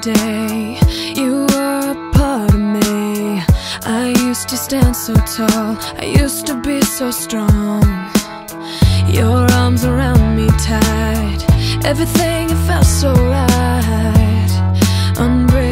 day. You were a part of me. I used to stand so tall, I used to be so strong. Your arms around me tight, everything felt so right. Unbreakable.